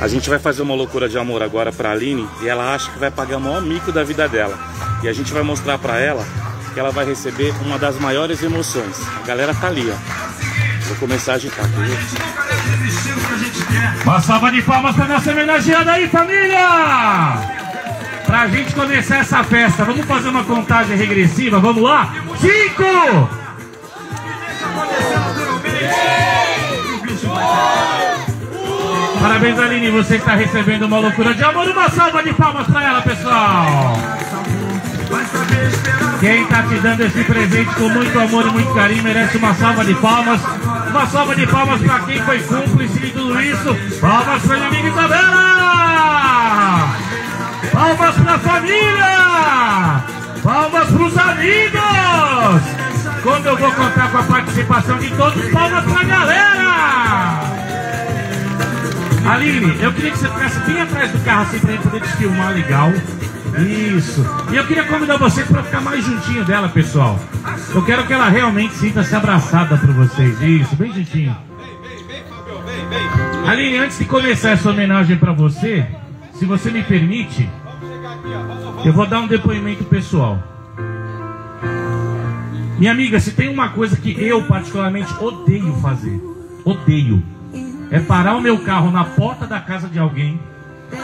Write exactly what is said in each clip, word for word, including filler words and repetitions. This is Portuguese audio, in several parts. A gente vai fazer uma loucura de amor agora pra Aline e ela acha que vai pagar o maior mico da vida dela. E a gente vai mostrar pra ela que ela vai receber uma das maiores emoções. A galera tá ali, ó. Vou começar a agitar aqui, viu? Uma salva de palmas pra nossa homenageada aí, família! Pra gente começar essa festa, vamos fazer uma contagem regressiva, vamos lá? Cinco! Parabéns, Aline, você está recebendo uma loucura de amor. Uma salva de palmas para ela, pessoal. Quem está te dando esse presente com muito amor e muito carinho merece uma salva de palmas. Uma salva de palmas para quem foi cúmplice de tudo isso. Palmas para a amiga Isabela. Palmas para a família. Palmas para os amigos. Quando eu vou contar com a participação de todos, palmas para a galera. Aline, eu queria que você ficasse bem atrás do carro assim pra gente poder te filmar legal. Isso. E eu queria convidar vocês pra ficar mais juntinho dela, pessoal. Eu quero que ela realmente sinta-se abraçada por vocês. Isso, bem juntinho. Aline, antes de começar essa homenagem pra você, se você me permite, eu vou dar um depoimento pessoal. Minha amiga, se tem uma coisa que eu particularmente odeio fazer, odeio, é parar o meu carro na porta da casa de alguém,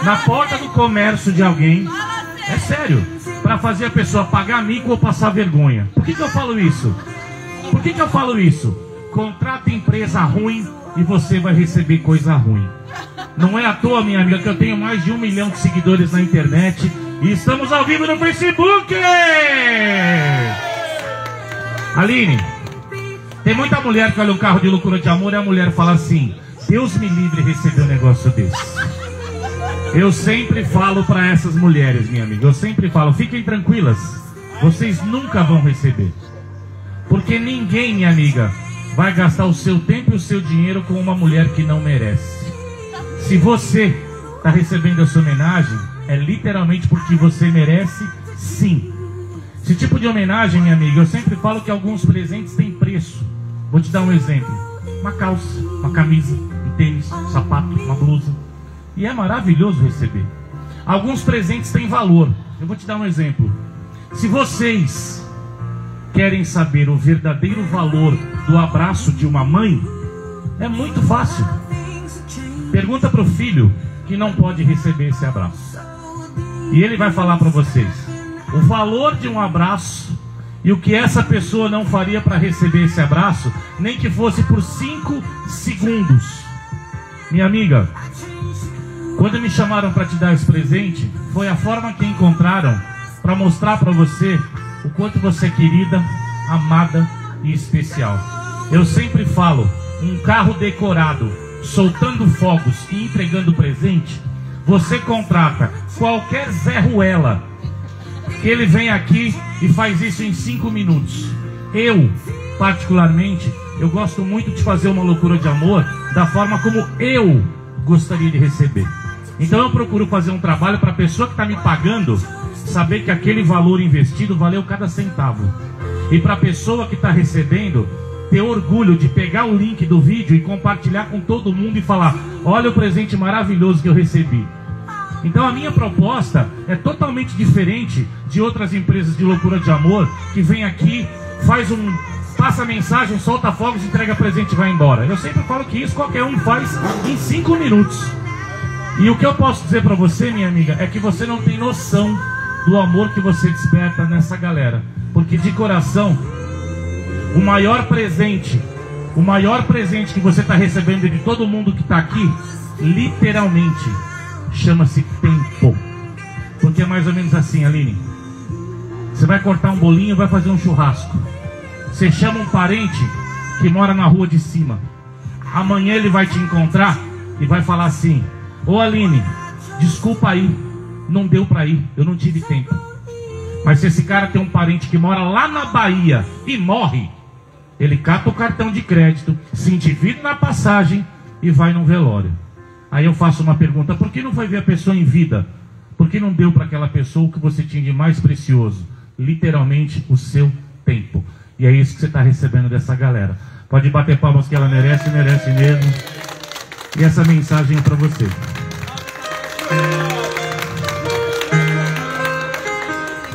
na porta do comércio de alguém, é sério, para fazer a pessoa pagar mico ou passar vergonha. Por que que eu falo isso? Por que que eu falo isso? Contrata empresa ruim e você vai receber coisa ruim. Não é à toa, minha amiga, que eu tenho mais de um milhão de seguidores na internet e estamos ao vivo no Facebook! Aline, tem muita mulher que olha um carro de loucura de amor e a mulher fala assim: Deus me livre de receber um negócio desse. Eu sempre falo para essas mulheres, minha amiga, eu sempre falo, fiquem tranquilas, vocês nunca vão receber. Porque ninguém, minha amiga, vai gastar o seu tempo e o seu dinheiro com uma mulher que não merece. Se você está recebendo essa homenagem, é literalmente porque você merece, sim. Esse tipo de homenagem, minha amiga, eu sempre falo que alguns presentes têm preço. Vou te dar um exemplo. Uma calça, uma camisa, um tênis, um sapato, uma blusa. E é maravilhoso receber. Alguns presentes têm valor. Eu vou te dar um exemplo. Se vocês querem saber o verdadeiro valor do abraço de uma mãe, é muito fácil. Pergunta para o filho que não pode receber esse abraço. E ele vai falar para vocês o valor de um abraço e o que essa pessoa não faria para receber esse abraço, nem que fosse por cinco segundos. Minha amiga, quando me chamaram para te dar esse presente, foi a forma que encontraram para mostrar para você o quanto você é querida, amada e especial. Eu sempre falo, um carro decorado, soltando fogos e entregando presente, você contrata qualquer Zé Ruela, ele vem aqui e faz isso em cinco minutos. Eu, particularmente, eu gosto muito de fazer uma loucura de amor da forma como eu gostaria de receber. Então eu procuro fazer um trabalho para a pessoa que está me pagando saber que aquele valor investido valeu cada centavo. E para a pessoa que está recebendo, ter orgulho de pegar o link do vídeo e compartilhar com todo mundo e falar: olha o presente maravilhoso que eu recebi. Então a minha proposta é totalmente diferente de outras empresas de loucura de amor que vem aqui, faz um, passa mensagem, solta fogos, entrega presente e vai embora. Eu sempre falo que isso qualquer um faz em cinco minutos. E o que eu posso dizer pra você, minha amiga, é que você não tem noção do amor que você desperta nessa galera. Porque de coração, o maior presente, o maior presente que você tá recebendo de todo mundo que tá aqui, literalmente, chama-se tempo. Porque é mais ou menos assim, Aline. Você vai cortar um bolinho, vai fazer um churrasco. Você chama um parente que mora na rua de cima. Amanhã ele vai te encontrar e vai falar assim: ô Aline, desculpa aí, não deu pra ir, eu não tive tempo. Mas se esse cara tem um parente que mora lá na Bahia e morre, ele cata o cartão de crédito, se endivida na passagem e vai num velório. Aí eu faço uma pergunta: por que não foi ver a pessoa em vida? Por que não deu para aquela pessoa o que você tinha de mais precioso? Literalmente o seu tempo. E é isso que você está recebendo dessa galera. Pode bater palmas que ela merece, merece mesmo. E essa mensagem é para você.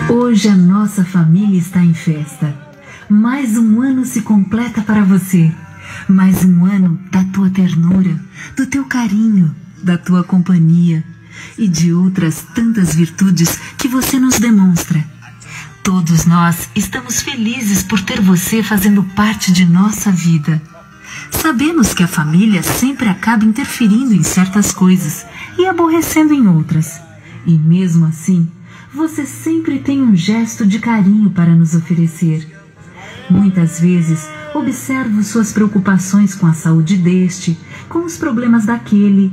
Hoje a nossa família está em festa. Mais um ano se completa para você. Mais um ano da tua ternura, do teu carinho, da tua companhia e de outras tantas virtudes que você nos demonstra. Todos nós estamos felizes por ter você fazendo parte de nossa vida. Sabemos que a família sempre acaba interferindo em certas coisas e aborrecendo em outras. E mesmo assim, você sempre tem um gesto de carinho para nos oferecer. Muitas vezes, observo suas preocupações com a saúde deste, com os problemas daquele.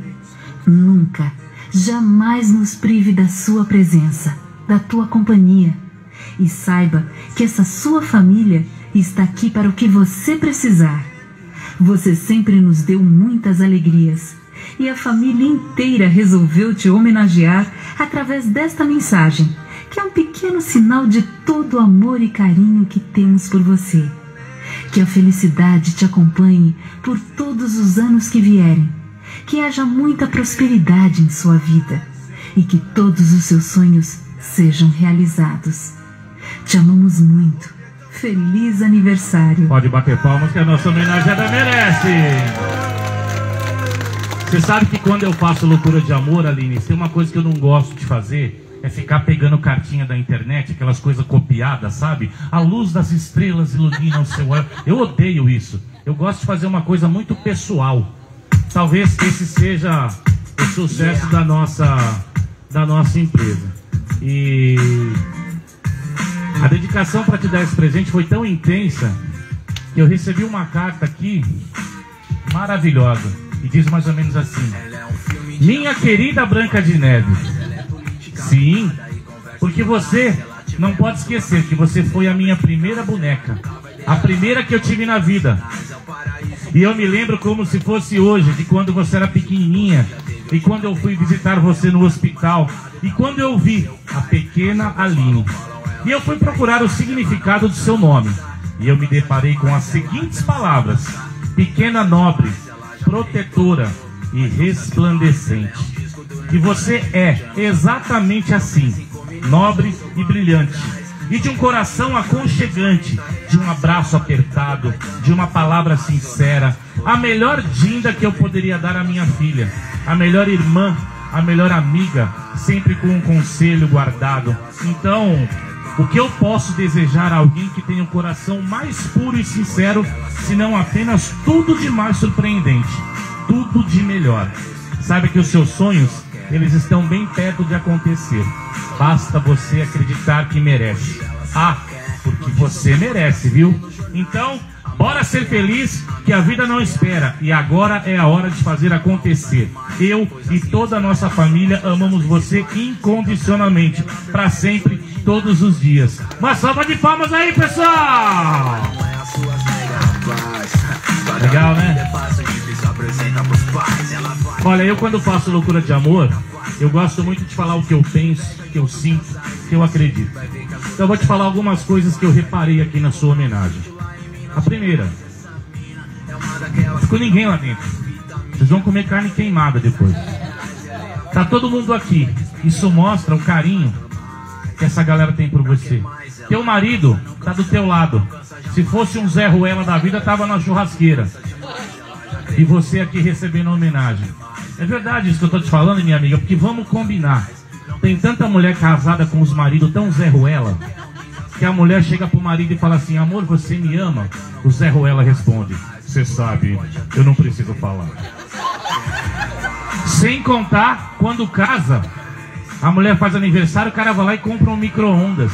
Nunca, jamais nos prive da sua presença, da tua companhia. E saiba que essa sua família está aqui para o que você precisar. Você sempre nos deu muitas alegrias. E a família inteira resolveu te homenagear através desta mensagem, que é um pequeno sinal de todo o amor e carinho que temos por você. Que a felicidade te acompanhe por todos os anos que vierem. Que haja muita prosperidade em sua vida. E que todos os seus sonhos sejam realizados. Te amamos muito. Feliz aniversário. Pode bater palmas que a nossa homenageada merece. Você sabe que quando eu faço loucura de amor, Aline, tem uma coisa que eu não gosto de fazer. É ficar pegando cartinha da internet, aquelas coisas copiadas, sabe? A luz das estrelas ilumina o seu olho. Eu odeio isso. Eu gosto de fazer uma coisa muito pessoal. Talvez esse seja o sucesso da nossa, da nossa empresa. E a dedicação para te dar esse presente foi tão intensa que eu recebi uma carta aqui maravilhosa. E diz mais ou menos assim: minha querida Branca de Neve. Sim, porque você não pode esquecer que você foi a minha primeira boneca, a primeira que eu tive na vida. E eu me lembro como se fosse hoje, de quando você era pequenininha, e quando eu fui visitar você no hospital, e quando eu vi a pequena Aline. E eu fui procurar o significado do seu nome, e eu me deparei com as seguintes palavras: pequena nobre, protetora e resplandecente. E você é exatamente assim, nobre e brilhante, e de um coração aconchegante, de um abraço apertado, de uma palavra sincera, a melhor dinda que eu poderia dar à minha filha, a melhor irmã, a melhor amiga, sempre com um conselho guardado. Então, o que eu posso desejar a alguém que tem um coração mais puro e sincero, senão apenas tudo de mais surpreendente, tudo de melhor? Sabe que os seus sonhos, eles estão bem perto de acontecer. Basta você acreditar que merece. Ah, porque você merece, viu? Então, bora ser feliz, que a vida não espera. E agora é a hora de fazer acontecer. Eu e toda a nossa família amamos você incondicionalmente. Pra sempre, todos os dias. Uma salva de palmas aí, pessoal! Legal, né? Olha, eu quando faço loucura de amor, eu gosto muito de falar o que eu penso, o que eu sinto, o que eu acredito. Então eu vou te falar algumas coisas que eu reparei aqui na sua homenagem. A primeira: não ficou ninguém lá dentro. Vocês vão comer carne queimada depois. Tá todo mundo aqui. Isso mostra o carinho que essa galera tem por você. Teu marido tá do teu lado. Se fosse um Zé Ruela da vida, tava na churrasqueira. E você aqui recebendo a homenagem. É verdade isso que eu tô te falando, minha amiga, porque vamos combinar. Tem tanta mulher casada com os maridos tão Zé Ruela, que a mulher chega pro marido e fala assim: amor, você me ama? O Zé Ruela responde: você sabe, eu não preciso falar. Sem contar, quando casa, a mulher faz aniversário, o cara vai lá e compra um micro-ondas,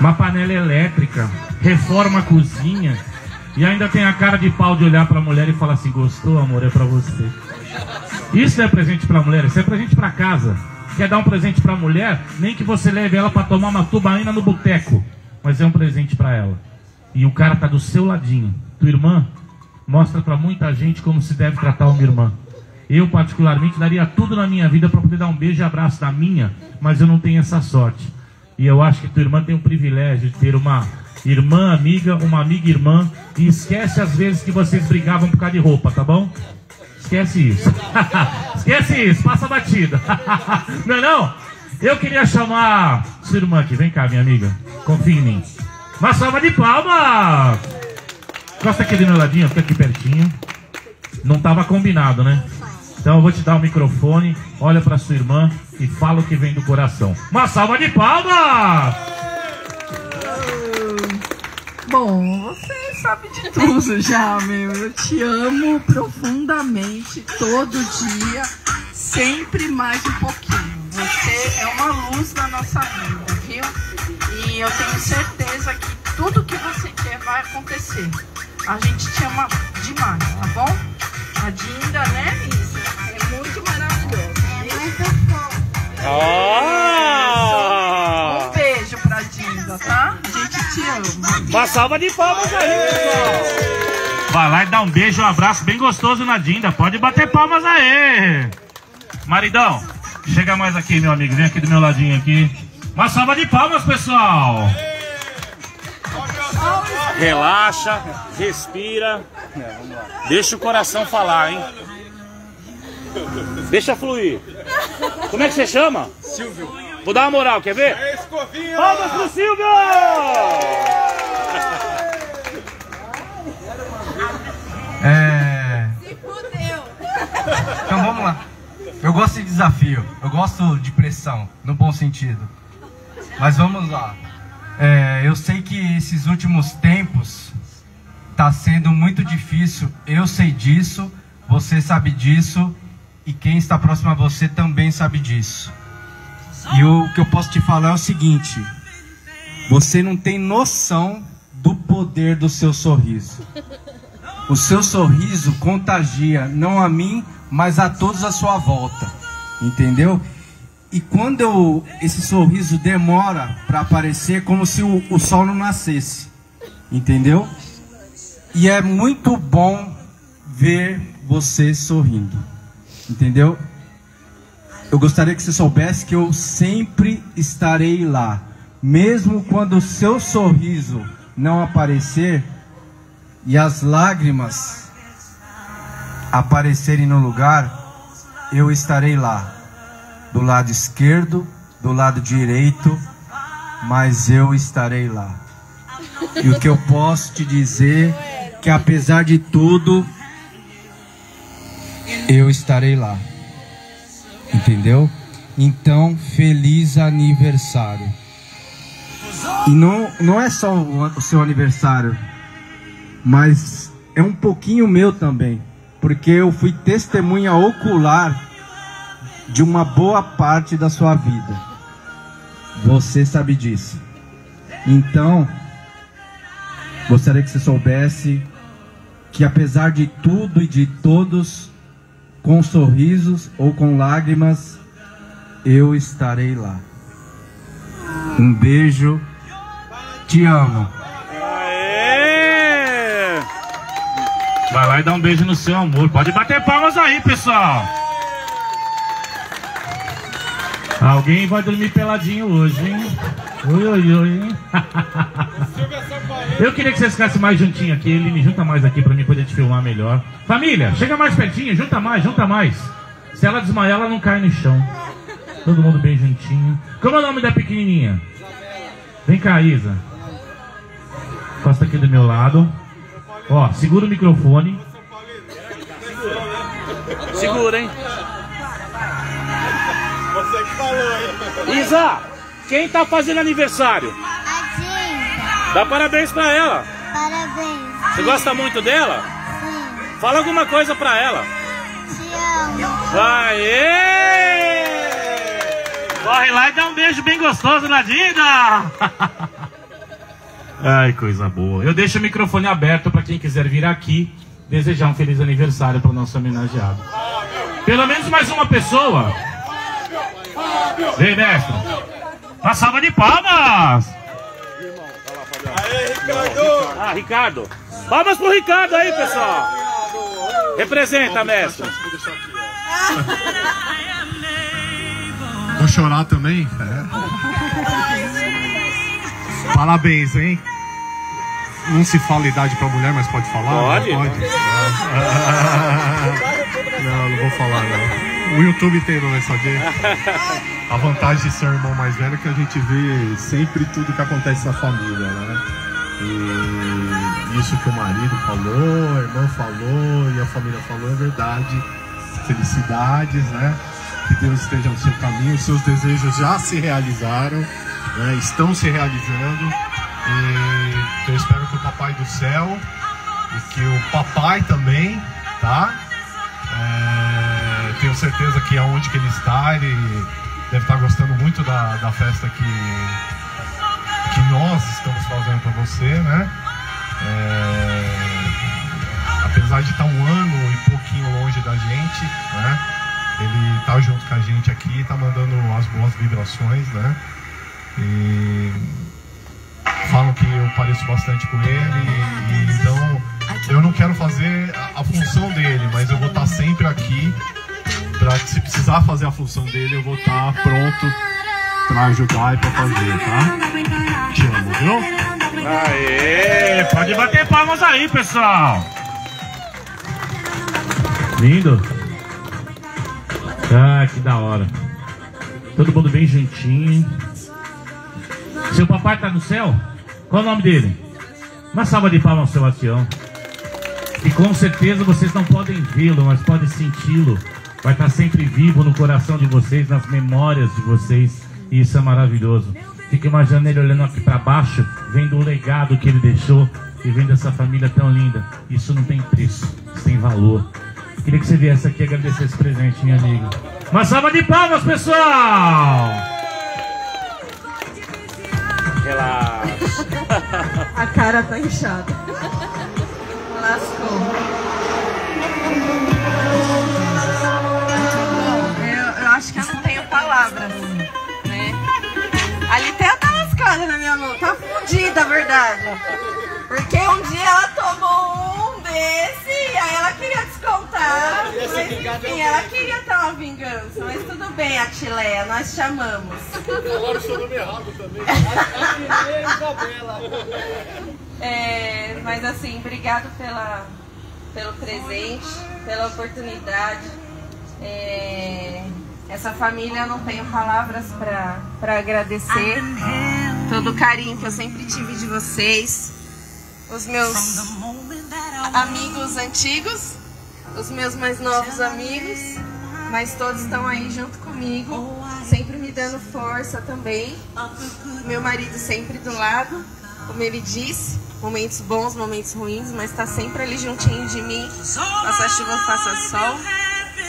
uma panela elétrica, reforma a cozinha. E ainda tem a cara de pau de olhar pra mulher e falar assim: gostou, amor, é pra você. Isso não é presente pra mulher, isso é presente pra casa. Quer dar um presente pra mulher? Nem que você leve ela pra tomar uma tubaína no boteco, mas é um presente pra ela. E o cara tá do seu ladinho. Tua irmã mostra pra muita gente como se deve tratar uma irmã. Eu, particularmente, daria tudo na minha vida pra poder dar um beijo e abraço da minha, mas eu não tenho essa sorte. E eu acho que tua irmã tem o privilégio de ter uma irmã amiga, uma amiga irmã. E esquece as vezes que vocês brigavam por causa de roupa, tá bom? Esquece isso. Esquece isso, passa a batida. Não é não? Eu queria chamar sua irmã aqui. Vem cá, minha amiga. Confia em mim. Uma salva de palmas. Gosta aqui do meu ladinho, fica aqui pertinho. Não estava combinado, né? Então eu vou te dar o microfone. Olha para sua irmã e fala o que vem do coração. Uma salva de palmas. Bom, você sabe de tudo já, meu. Eu te amo profundamente, todo dia, sempre mais um pouquinho. Você é uma luz na nossa vida, viu? E eu tenho certeza que tudo que você quer vai acontecer. A gente te ama demais, tá bom? A Dinda, né, Isa? É muito maravilhosa. É muito bom. Ah! Um beijo pra Dinda, tá? Te amo. Uma salva de palmas aí, pessoal. Vai lá e dá um beijo, um abraço bem gostoso na Dinda. Pode bater palmas aí. Maridão, chega mais aqui, meu amigo. Vem aqui do meu ladinho aqui. Uma salva de palmas, pessoal. Relaxa, respira. Deixa o coração falar, hein? Deixa fluir. Como é que você chama? Silvio. Vou dar uma moral, quer ver? Palmas pro Silvio! É... Se fudeu! Então vamos lá. Eu gosto de desafio, eu gosto de pressão, no bom sentido. Mas vamos lá. É, eu sei que esses últimos tempos tá sendo muito difícil. Eu sei disso, você sabe disso e quem está próximo a você também sabe disso. E o que eu posso te falar é o seguinte: você não tem noção do poder do seu sorriso. O seu sorriso contagia, não a mim, mas a todos à sua volta. Entendeu? E quando eu, esse sorriso demora para aparecer, como se o, o sol não nascesse. Entendeu? E é muito bom ver você sorrindo. Entendeu? Eu gostaria que você soubesse que eu sempre estarei lá. Mesmo quando o seu sorriso não aparecer e as lágrimas aparecerem no lugar, eu estarei lá. Do lado esquerdo, do lado direito, mas eu estarei lá. E o que eu posso te dizer é que apesar de tudo, eu estarei lá. Entendeu? Então, feliz aniversário. E não, não é só o, o seu aniversário, mas é um pouquinho meu também, porque eu fui testemunha ocular de uma boa parte da sua vida. Você sabe disso. Então, gostaria que você soubesse que apesar de tudo e de todos, com sorrisos ou com lágrimas, eu estarei lá. Um beijo. Te amo. Aê! Vai lá e dá um beijo no seu amor. Pode bater palmas aí, pessoal. Alguém vai dormir peladinho hoje, hein? Oi, oi, oi, hein? Eu queria que vocês ficassem mais juntinho aqui. Ele me junta mais aqui pra mim poder te filmar melhor. Família, chega mais pertinho, junta mais, junta mais. Se ela desmaiar, ela não cai no chão. Todo mundo bem juntinho. Como é o nome da pequenininha? Vem cá, Isa. Costa aqui do meu lado. Ó, segura o microfone. Segura, hein? Você que falou, hein? Isa, quem tá fazendo aniversário? Dá parabéns pra ela. Parabéns. Você gosta muito dela? Sim. Fala alguma coisa pra ela. Te amo. Aê! Corre lá e dá um beijo bem gostoso na Dinda. Ai, coisa boa. Eu deixo o microfone aberto pra quem quiser vir aqui desejar um feliz aniversário pro nosso homenageado. Pelo menos mais uma pessoa. Vem, mestre. Uma salva de palmas. Aê, Ricardo! Ah, Ricardo! Palmas pro Ricardo aí, pessoal! Representa, mestre! Vou chorar também? É. Parabéns, hein? Não se fala idade pra mulher, mas pode falar? Pode! Pode. Não, não vou falar, não. O YouTube tem, não é só que a vantagem de ser um irmão mais velho é que a gente vê sempre tudo que acontece na família, né? E isso que o marido falou, a irmã falou e a família falou é verdade. Felicidades, né? Que Deus esteja no seu caminho, os seus desejos já se realizaram, né? Estão se realizando. E eu espero que o Papai do Céu e que o Papai também, tá? É, tenho certeza que aonde que ele está, ele deve estar gostando muito da, da festa que, que nós estamos fazendo para você, né? É, apesar de estar um ano e pouquinho longe da gente, né? Ele está junto com a gente aqui, está mandando as boas vibrações, né? E falam que eu pareço bastante com ele, e, então eu não quero fazer a, a função dele, mas eu vou estar sempre aqui para que, se precisar fazer a função dele, eu vou estar pronto para ajudar e para fazer, tá? Te amo, viu? Aê! Pode bater palmas aí, pessoal! Lindo! Ah, que da hora! Todo mundo bem juntinho. Seu papai tá no céu? Qual é o nome dele? Uma salva de palmas ao seu Atião. E com certeza vocês não podem vê-lo, mas podem senti-lo. Vai estar sempre vivo no coração de vocês, nas memórias de vocês. E isso é maravilhoso. Fica imaginando ele olhando aqui para baixo, vendo o legado que ele deixou e vendo essa família tão linda. Isso não tem preço, isso tem valor. Queria que você viesse aqui agradecer esse presente, minha amiga. Uma salva de palmas, pessoal! A cara tá inchada. Lascou. Eu, eu acho que eu não tenho palavras, né? A Atiléia tá lascada na minha mão. Tá fundida, a verdade. Porque um dia ela tomou um desse e aí ela queria descontar. Mas enfim, ela queria ter uma vingança. Mas tudo bem, a Atiléia, nós te amamos. Falaram o seu nome errado também. É, mas assim, obrigado pela, pelo presente, pela oportunidade. É, essa família, eu não tenho palavras para agradecer. Todo o carinho que eu sempre tive de vocês. Os meus amigos antigos, os meus mais novos amigos. Mas todos estão aí junto comigo, sempre me dando força também. Meu marido sempre do lado, como ele disse, momentos bons, momentos ruins, mas tá sempre ali juntinho de mim. Faça chuva, faça sol,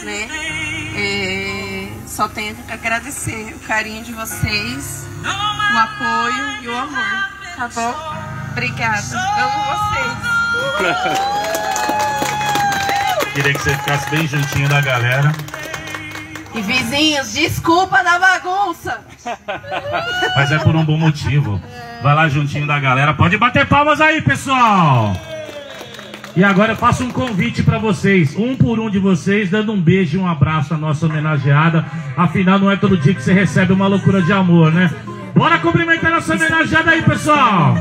né? É, só tenho que agradecer o carinho de vocês, o apoio e o amor, tá bom? Obrigada, amo vocês. Queria que você ficasse bem juntinho da galera. E vizinhos, desculpa da bagunça. Mas é por um bom motivo. Vai lá juntinho da galera. Pode bater palmas aí, pessoal. E agora eu faço um convite pra vocês. Um por um de vocês, dando um beijo e um abraço à nossa homenageada. Afinal, não é todo dia que você recebe uma loucura de amor, né? Bora cumprimentar nossa homenageada aí, pessoal.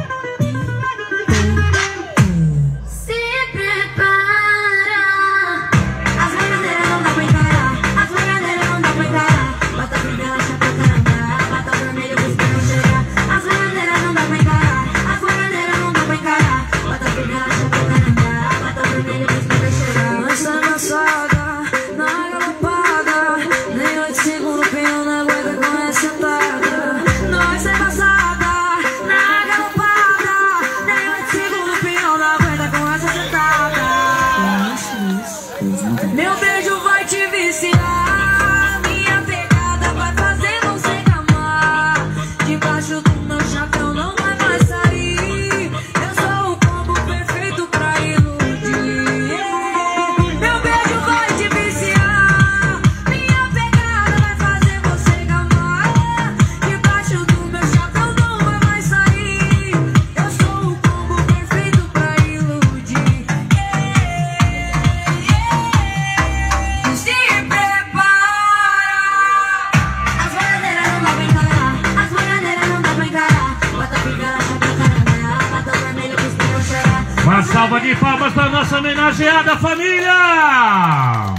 Uma salva de palmas para nossa homenageada família!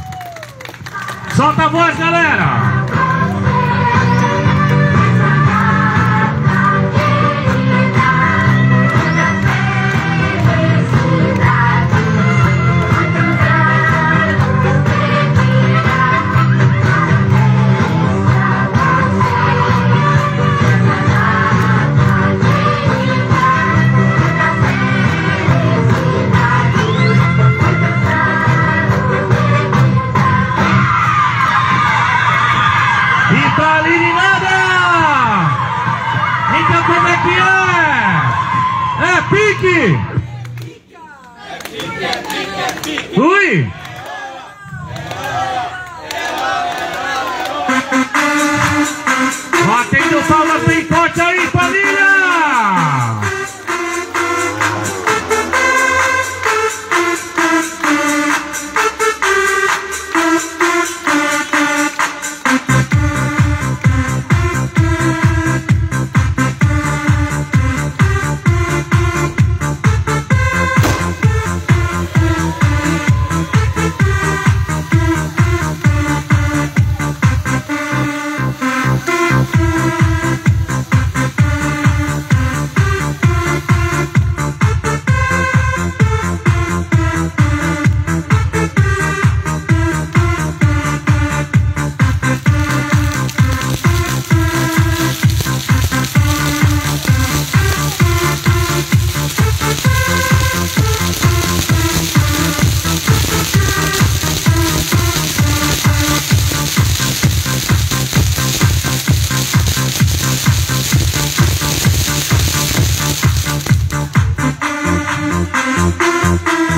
Solta a voz, galera! Ui! Batendo o pau na picote aí, família!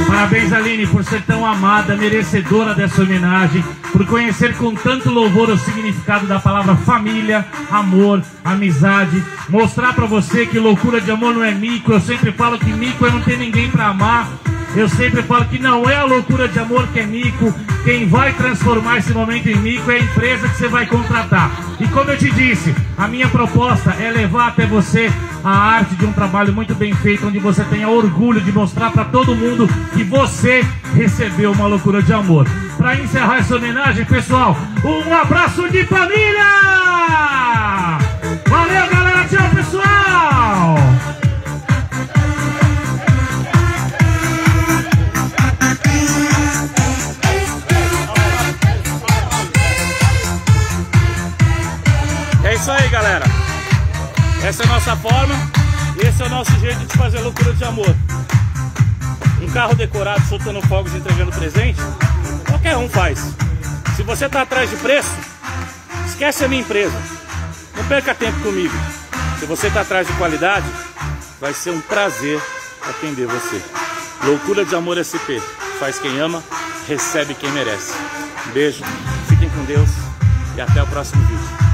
Parabéns, Aline, por ser tão amada, merecedora dessa homenagem, por conhecer com tanto louvor o significado da palavra família, amor, amizade, mostrar pra você que loucura de amor não é mico. Eu sempre falo que mico é não ter ninguém pra amar. Eu sempre falo que não é a loucura de amor que é mico. Quem vai transformar esse momento em mico é a empresa que você vai contratar. E como eu te disse, a minha proposta é levar até você a arte de um trabalho muito bem feito, onde você tenha orgulho de mostrar para todo mundo que você recebeu uma loucura de amor. Para encerrar essa homenagem, pessoal, um abraço de família! Valeu, galera! Tchau, pessoal! É isso aí, galera. Essa é a nossa forma e esse é o nosso jeito de fazer loucura de amor. Um carro decorado, soltando fogos e entregando presente, qualquer um faz. Se você tá atrás de preço, esquece a minha empresa. Não perca tempo comigo. Se você tá atrás de qualidade, vai ser um prazer atender você. Loucura de Amor S P. Faz quem ama, recebe quem merece. Um beijo, fiquem com Deus e até o próximo vídeo.